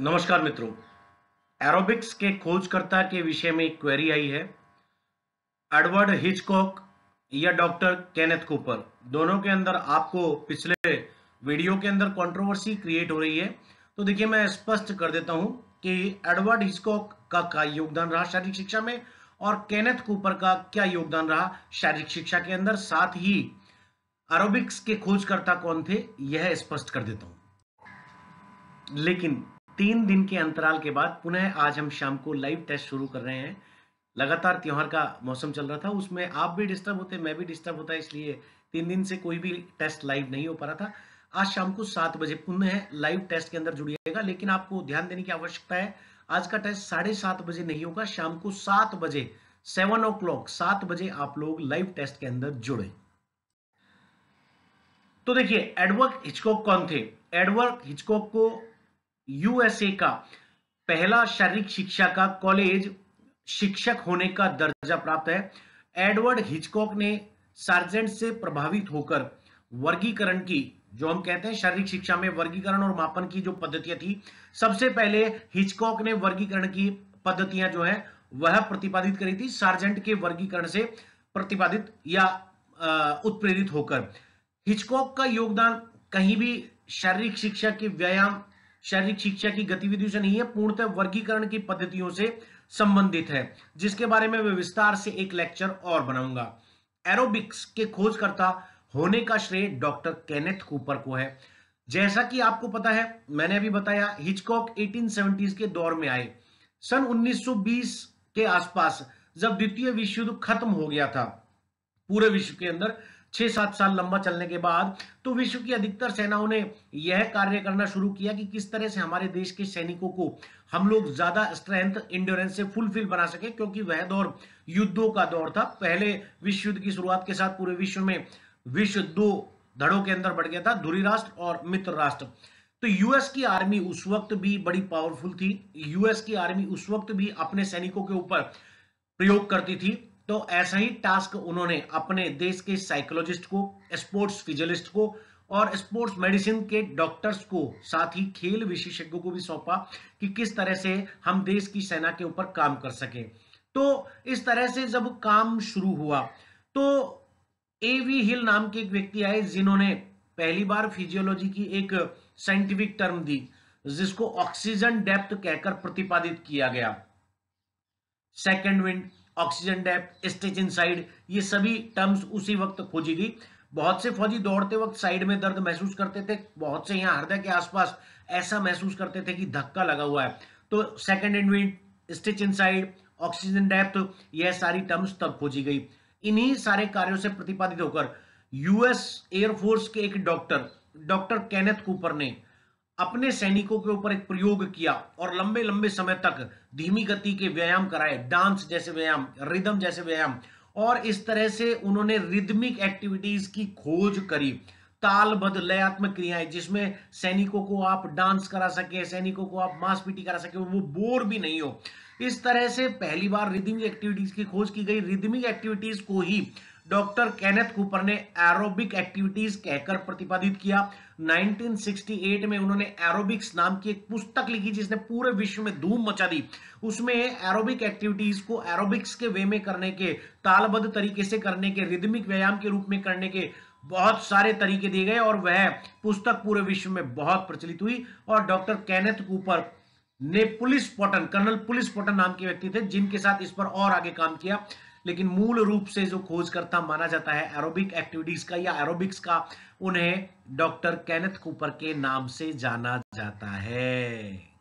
नमस्कार मित्रों, एरोबिक्स के खोजकर्ता के विषय में एक क्वेरी आई है। एडवर्ड हिचकॉक या डॉक्टर केनेथ कूपर, दोनों के अंदर आपको पिछले वीडियो के अंदर कंट्रोवर्सी क्रिएट हो रही है। तो देखिए, मैं स्पष्ट कर देता हूं कि एडवर्ड हिचकॉक का योगदान रहा शारीरिक शिक्षा में और केनेथ कूपर का क्या योगदान रहा शारीरिक शिक्षा के अंदर। साथ ही एरोबिक्स के खोजकर्ता कौन थे यह स्पष्ट कर देता हूं। लेकिन 3 दिन के अंतराल के बाद पुनः आज हम शाम को लाइव टेस्ट शुरू कर रहे हैं। लगातार त्योहार का मौसम चल रहा था, उसमें आप भी डिस्टर्ब होते, मैं भी डिस्टर्ब होता, इसलिए 3 दिन से कोई भी टेस्ट लाइव नहीं हो पा रहा था। आज शाम को 7 बजे पुनः लाइव टेस्ट के अंदर जुड़िएगा। लेकिन आपको ध्यान देने की आवश्यकता है, आज का टेस्ट 7:30 बजे नहीं होगा, शाम को 7 बजे 7 o'clock आप लोग लाइव टेस्ट के अंदर जुड़े। तो देखिए, एडवर्ड हिचकॉक कौन थे। एडवर्ड हिचकॉक को यूएसए का पहला शारीरिक शिक्षा का कॉलेज शिक्षक होने का दर्जा प्राप्त है। एडवर्ड हिचकॉक ने सार्जेंट से प्रभावित होकर वर्गीकरण की, जो हम कहते हैं शारीरिक शिक्षा में वर्गीकरण और मापन की जो पद्धतियां थी, सबसे पहले हिचकॉक ने वर्गीकरण की पद्धतियां जो है वह प्रतिपादित करी थी सार्जेंट के वर्गीकरण से प्रतिपादित या उत्प्रेरित होकर। हिचकॉक का योगदान कहीं भी शारीरिक शिक्षा के व्यायाम, शारीरिक शिक्षा की गतिविधियों से नहीं है, पूर्णतः वर्गीकरण की पद्धतियों से संबंधित है, जिसके बारे में मैं विस्तार से एक लेक्चर और बनाऊंगा। एरोबिक्स के खोजकर्ता होने का श्रेय डॉक्टर केनेथ कूपर को है। जैसा कि आपको पता है, मैंने अभी बताया, हिचकॉक 1870s के दौर में आए। सन 1920 के आसपास, जब द्वितीय विश्व युद्ध खत्म हो गया था पूरे विश्व के अंदर 6-7 साल लंबा चलने के बाद, तो विश्व की अधिकतर सेनाओं ने यह कार्य करना शुरू किया कि किस तरह से हमारे देश के सैनिकों को हम लोग ज्यादा स्ट्रेंथ, इंड्योरेंस से फुलफिल बना सके, क्योंकि वह दौर युद्धों का दौर था। पहले विश्व युद्ध की शुरुआत के साथ पूरे विश्व में विश्व 2 धड़ों के अंदर बढ़ गया था, धुरी राष्ट्र और मित्र राष्ट्र। तो यूएस की आर्मी उस वक्त भी बड़ी पावरफुल थी, यूएस की आर्मी उस वक्त भी अपने सैनिकों के ऊपर प्रयोग करती थी। तो ऐसा ही टास्क उन्होंने अपने देश के साइकोलॉजिस्ट को, स्पोर्ट्स फिजियोलॉजिस्ट को और स्पोर्ट्स मेडिसिन के डॉक्टर्स को, साथ ही खेल विशेषज्ञों को भी सौंपा कि किस तरह से हम देश की सेना के ऊपर काम कर सकें। तो इस तरह से जब काम शुरू हुआ तो एवी हिल नाम के एक व्यक्ति आए, जिन्होंने पहली बार फिजियोलॉजी की एक साइंटिफिक टर्म दी, जिसको ऑक्सीजन डेप्थ कहकर प्रतिपादित किया गया। Second wind, oxygen depth, stitch inside, ये सभी टर्म्स उसी वक्त खोजी गई। बहुत से फौजी दौड़ते वक्त साइड में दर्द महसूस करते थे, बहुत से यहाँ हृदय के आसपास ऐसा महसूस करते थे कि धक्का लगा हुआ है। तो second in wind, stitch inside, oxygen depth, यह सारी टर्म्स तब खोजी गई। इन्हीं सारे कार्यों से प्रतिपादित होकर यूएस एयरफोर्स के एक डॉक्टर केनेथ कूपर ने अपने सैनिकों के ऊपर एक प्रयोग किया और लंबे लंबे समय तक धीमी गति के व्यायाम कराए, डांस जैसे व्यायाम, रिदम जैसे व्यायाम, और इस तरह से उन्होंने रिदमिक एक्टिविटीज की खोज करी, तालबद्ध लयात्मक क्रियाएं जिसमें सैनिकों को आप डांस करा सके, सैनिकों को आप मांसपीटी करा सके, वो बोर भी नहीं हो। इस तरह से पहली बार रिदमिक एक्टिविटीज की खोज की गई। रिदमिक एक्टिविटीज को ही डॉक्टर केनेथ कूपर ने एरोबिक एक्टिविटीज कहकर प्रतिपादित किया। 1968 में उन्होंने एरोबिक्स नाम की एक पुस्तक लिखी, जिसने पूरे विश्व में धूम मचा दी। उसमें एरोबिक एक्टिविटीज को एरोबिक्स के वे में करने के, तालबद्ध तरीके से करने के, रिदमिक व्यायाम के रूप में करने के बहुत सारे तरीके दिए गए और वह पुस्तक पूरे विश्व में बहुत प्रचलित हुई। और डॉक्टर केनेथ कूपर ने पुलिस पॉटन, कर्नल पुलिस पॉटन नाम के व्यक्ति थे, जिनके साथ इस पर और आगे काम किया। लेकिन मूल रूप से जो खोजकर्ता माना जाता है एरोबिक एक्टिविटीज का या एरोबिक्स का, उन्हें डॉक्टर केनेथ कूपर के नाम से जाना जाता है।